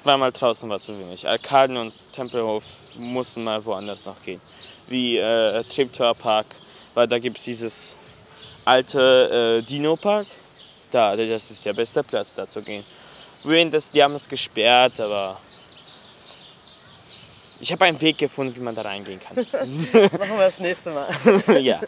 Zweimal draußen war zu wenig. Alkaden und Tempelhof mussten mal woanders noch gehen. Wie Triptor Park, weil da gibt es dieses alte Dino Park. Da, das ist der beste Platz, da zu gehen. Die haben es gesperrt, aber ich habe einen Weg gefunden, wie man da reingehen kann. Machen wir das nächste Mal. Ja.